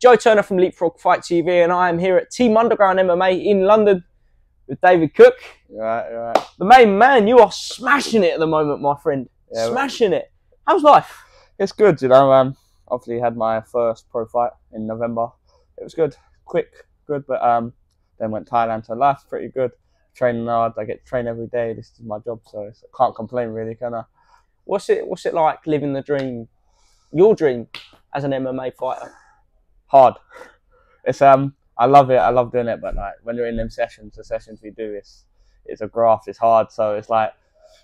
Joe Turner from LeapFrog Fight TV, and I am here at Team Underground MMA in London with David Cook. Right. The main man. You are smashing it at the moment, my friend. Yeah, smashing it. How's life? It's good, you know. Obviously had my first pro fight in November. It was good, quick, but then went to Thailand, so life's pretty good. Training hard. I get to train every day. This is my job, so it's, I can't complain really, can I? What's it like living the dream? Your dream as an MMA fighter? Hard. It's I love it. I love doing it, but like when you're in them sessions, the sessions we do, it's a graft. It's hard. So it's like,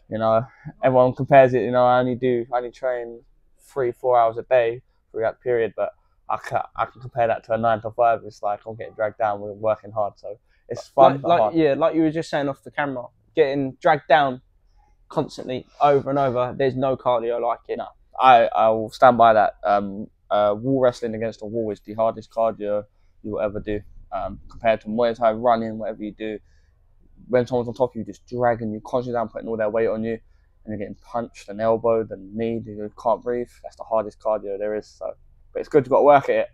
you know, everyone compares it. You know, I only train 3-4 hours a day throughout the period, but I can compare that to a 9-to-5. It's like I'm getting dragged down. We're working hard, so it's fun. Like you were just saying off the camera, getting dragged down constantly over and over. There's no cardio like it. No, I will stand by that. Wall wrestling against the wall is the hardest cardio you will ever do, compared to Muay Thai, running, whatever you do. When someone's on top of you, just dragging you constantly down, putting all their weight on you, and you're getting punched and elbowed and kneed, and you can't breathe. That's the hardest cardio there is. So, but it's good, you've got to work at it.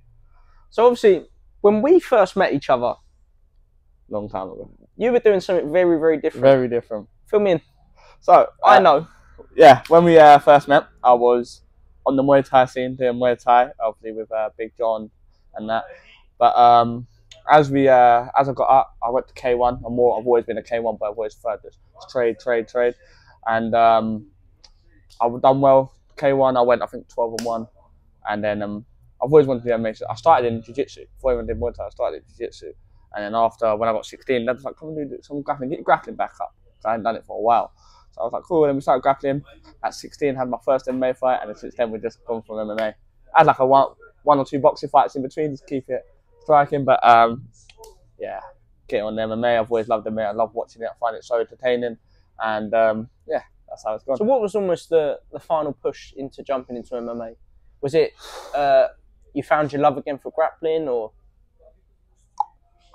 So obviously, when we first met each other, long time ago, you were doing something very, very different. Very different. Fill me in. So I know. Yeah, when we first met, I was on the Muay Thai scene, doing Muay Thai, obviously with Big John and that. But as I got up, I went to K1. I've always been a K1, but I've always focused trade, and I've done well. K1, I went I think 12-1, and then I've always wanted to do MMA. So I started in jiu-jitsu before I even did Muay Thai. I started in jiu-jitsu, and then after when I got 16, they was like, "Come and do some grappling, get your grappling back up." Cause I hadn't done it for a while. So I was like, cool, and then we started grappling. At 16, had my first MMA fight, and since then we've just gone from MMA. I had like a one or two boxing fights in between, just keep it striking, but yeah, getting on the MMA, I've always loved MMA, I love watching it, I find it so entertaining, and yeah, that's how it's gone. So what was almost the final push into jumping into MMA? Was it you found your love again for grappling, or?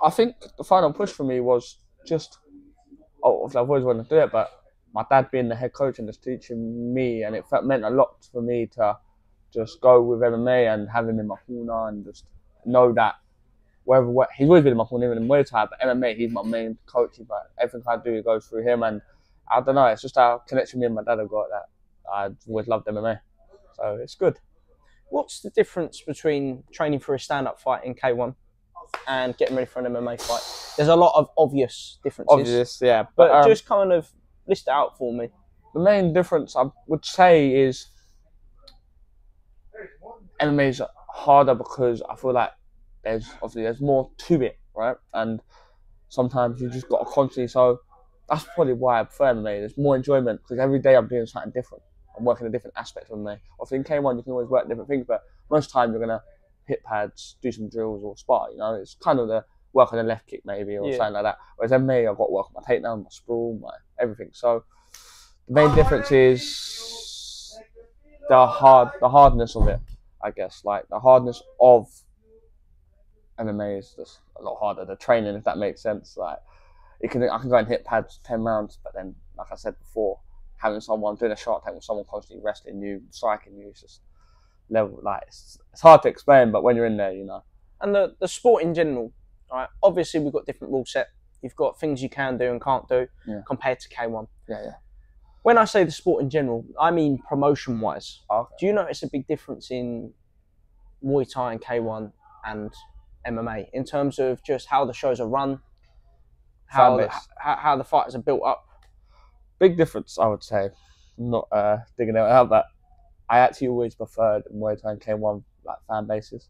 I think the final push for me was just, oh, I've always wanted to do it, but my dad being the head coach and just teaching me, and it meant a lot for me to just go with MMA and have him in my corner and just know that whether he's always been in my corner, even in Muay Thai, but MMA, he's my main coach. But everything I do goes through him, and I don't know, it's just our connection me and my dad have got that I always loved MMA, so it's good. What's the difference between training for a stand-up fight in K1 and getting ready for an MMA fight? There's a lot of obvious differences. Obvious, yeah, but just kind of list it out for me. The main difference I would say is MMA is harder because I feel like there's more to it, right? And sometimes you just got to constantly. So that's probably why I prefer MMA. There's more enjoyment because every day I'm doing something different. I'm working on different aspects of MMA. Obviously in K1 you can always work different things, but most time you're gonna hit pads, do some drills or spar. You know, it's kind of the work on the left kick maybe or something like that. Whereas MMA, I've got to work on my takedown, my sprawl, my everything. So the main difference is the hardness of it, I guess. Like the hardness of MMA is just a lot harder. The training, if that makes sense. Like I can go and hit pads 10 rounds, but then like I said before, having someone doing a shark tank with someone constantly wrestling you, striking you, it's just level like it's hard to explain, but when you're in there, you know. And the sport in general. Right. Obviously, we've got different rule set. You've got things you can do and can't do compared to K1. Yeah. When I say the sport in general, I mean promotion-wise. Okay. Do you notice a big difference in Muay Thai and K1 and MMA in terms of just how the shows are run, how the fighters are built up? Big difference, I would say. I'm not digging it out, but I actually always preferred Muay Thai and K1 like fan bases.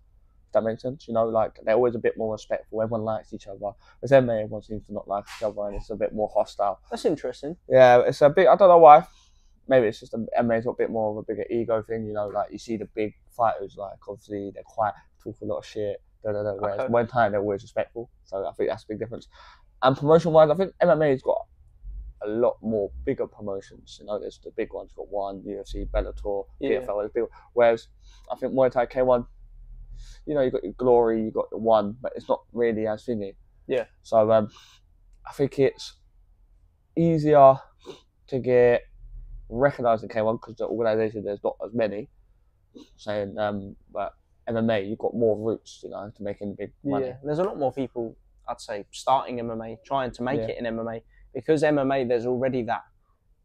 That makes sense, you know, like they're always a bit more respectful, everyone likes each other. As MMA, everyone seems to not like each other and it's a bit more hostile. That's interesting. Yeah, it's a bit, I don't know why, maybe it's just MMA's got a bit more of a bigger ego thing, you know, like you see the big fighters, like obviously they're quiet, talk a lot of shit, whereas Muay Thai they're always respectful, so I think that's a big difference. And promotion wise, I think MMA's got a lot more bigger promotions, you know, there's the big ones, got One, UFC, Bellator, PFL, whereas I think Muay Thai K1, you know, you got your Glory, you got the One, but it's not really as thingy. Yeah. So I think it's easier to get recognised in K1 because the organisation, there's not as many. But MMA, you've got more routes, you know, to making big money. Yeah, there's a lot more people, I'd say, starting MMA, trying to make it in MMA, because MMA, there's already that.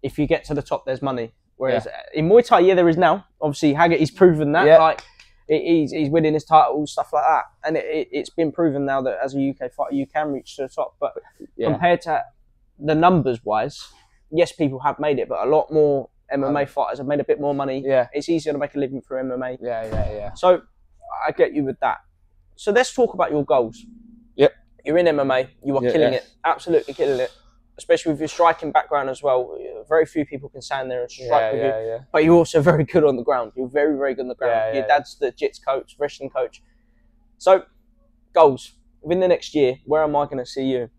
If you get to the top, there's money. Whereas in Muay Thai, there is now. Obviously, Haggerty's proven that. Yeah. Like, he's winning his titles, stuff like that. And it's been proven now that as a UK fighter, you can reach to the top. But compared to the numbers-wise, yes, people have made it, but a lot more MMA fighters have made a bit more money. Yeah. It's easier to make a living through MMA. Yeah, yeah, yeah. So I get you with that. So let's talk about your goals. Yep. You're in MMA. You are killing it. Absolutely killing it. Especially with your striking background as well. Very few people can stand there and strike with you. Yeah. But you're also very good on the ground. You're very, very good on the ground. Yeah, your dad's the jits coach, wrestling coach. So, goals. Within the next year, where am I going to see you?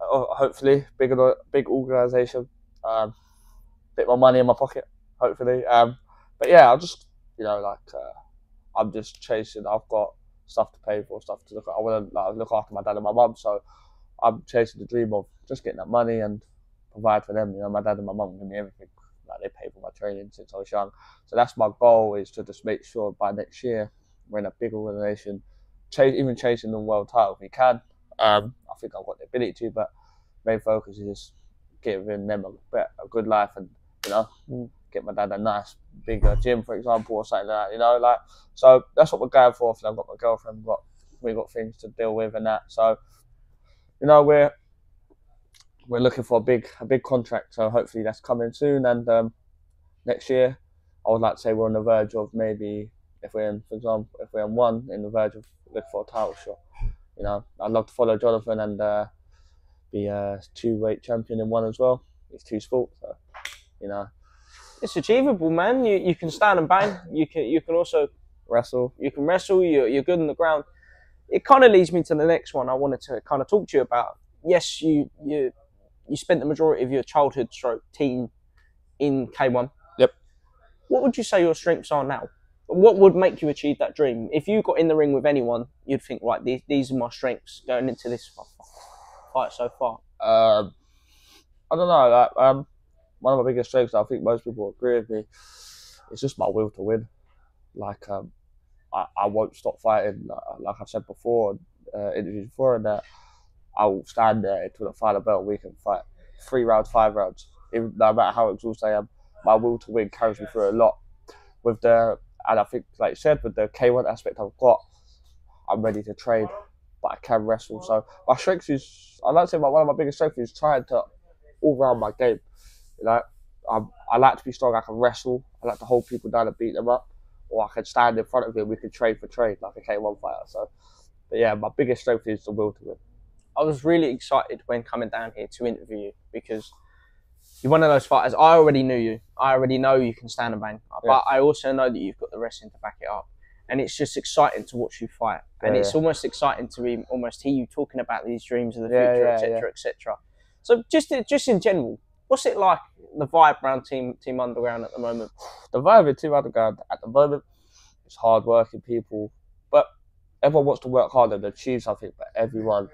Hopefully, big organisation. Bit more money in my pocket, hopefully. But yeah, I'll just, you know, like, I'm just chasing. I've got stuff to pay for, stuff to look at. I want to look after my dad and my mum, so I'm chasing the dream of just getting that money and provide for them. You know, my dad and my mum give me everything. Like, they pay for my training since I was young. So that's my goal, is to just make sure by next year we're in a big organisation, even chasing the world title if we can. I think I've got the ability to, but main focus is just giving them a good life and, you know, get my dad a nice bigger gym, for example, or something like that, you know, like, so that's what we're going for. I've got my girlfriend, we've got things to deal with and that, so, you know, we're looking for a big contract, so hopefully that's coming soon. And next year, I would like to say we're on the verge of maybe, for example, if we're in one, in the verge of looking for a title shot. You know, I'd love to follow Jonathan and be a two-weight champion in one as well. It's two sports, so, you know. It's achievable, man. You can stand and bang. You can also wrestle. You can wrestle. You're good on the ground. It kind of leads me to the next one I wanted to kind of talk to you about. Yes, you spent the majority of your childhood stroke teen in K1. Yep. What would you say your strengths are now? What would make you achieve that dream? If you got in the ring with anyone, you'd think, right, these are my strengths going into this fight so far. I don't know. Like, one of my biggest strengths, I think most people agree with me, is just my will to win. Like, I won't stop fighting. Like I've said before, interviews before, and that I will stand there until the final bell. We can fight 3 rounds, 5 rounds, even, no matter how exhausted I am. My will to win carries me through a lot. And I think, like you said, with the K1 aspect I've got, I'm ready to trade, but I can wrestle. So my strength is, I like to say one of my biggest strengths is trying to all round my game. You know, I like to be strong. I can wrestle. I like to hold people down and beat them up, or I can stand in front of you and we can trade for trade like a K1 fighter. So, but yeah, my biggest strength is the will to win. I was really excited when coming down here to interview you, because you're one of those fighters. I already knew you. I already know you can stand and bang. But I also know that you've got the wrestling to back it up. And it's just exciting to watch you fight. And it's almost exciting to almost hear you talking about these dreams of the future, etc., etc. So just in general, what's it like, the vibe around Team Underground at the moment? The vibe of Team Underground at the moment is hard-working people. But everyone wants to work hard and achieve something, but everyone,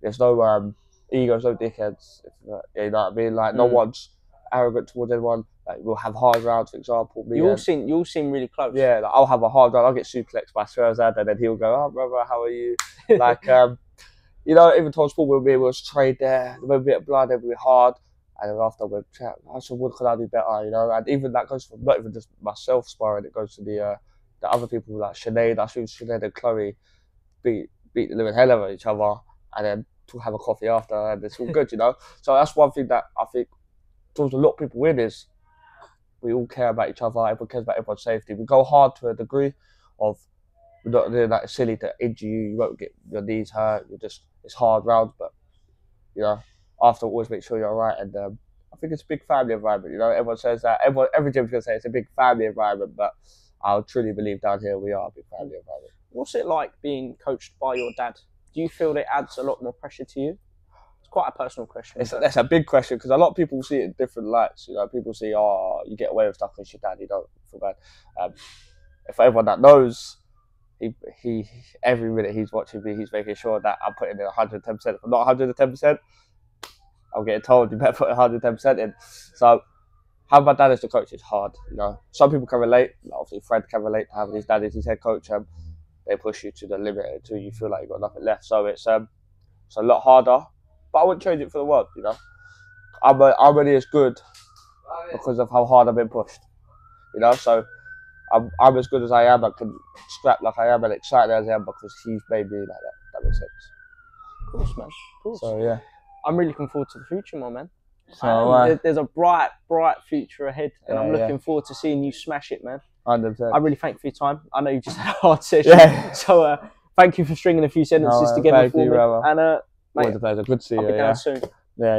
there's no... egos, no dickheads, you know what I mean? Like, no one's arrogant towards anyone. Like, we'll have hard rounds, for example. You all seem really close. Yeah, like, I'll have a hard round, I'll get suplexed by Serzad, and then he'll go, oh, brother, how are you? Like, you know, even Tom Spoon, we'll trade there, there'll be a bit of blood, there'll be hard, and then after we'll chat, what could I do better, you know? And even that goes from, not even just myself sparring, it goes to the other people, like Sinead. I think Sinead and Chloe beat the living hell out of each other, and then have a coffee after, and it's all good, you know. So that's one thing that I think draws a lot of people in, is we all care about each other. Everyone cares about everyone's safety. We go hard to a degree of, we're not doing that silly to injure you. You won't get your knees hurt. You're just, it's hard rounds, but you know, after, always make sure you're all right. And I think it's a big family environment. You know, everyone says that. Every gym's gonna say it's a big family environment, but I truly believe down here we are a big family environment. What's it like being coached by your dad? Do you feel that adds a lot more pressure to you? It's quite a personal question. That's a big question, because a lot of people see it in different lights. You know, people see, oh, you get away with stuff because your dad, you don't feel bad. If everyone that knows, every minute he's watching me, he's making sure that I'm putting in 110%. If I'm not 110%, I'm getting told you better put 110% in. So having my dad as the coach is hard, you know. Some people can relate, obviously Fred can relate to having his dad as his head coach. They push you to the limit until you feel like you've got nothing left. So it's a lot harder, but I wouldn't change it for the world, you know. I'm only as good because of how hard I've been pushed, you know. So I'm as good as I am. I can scrap like I am and excited as I am because he's made me like that. That makes sense. Of course, man. Of course. So yeah, I'm really looking forward to the future, my man. So there's a bright, bright future ahead, and I'm looking forward to seeing you smash it, man. 100%. I'm really thankful for your time. I know you just had a hard session, so thank you for stringing a few sentences together for me. And mate, it was a pleasure. Good to see you. I'll be down soon. Yeah.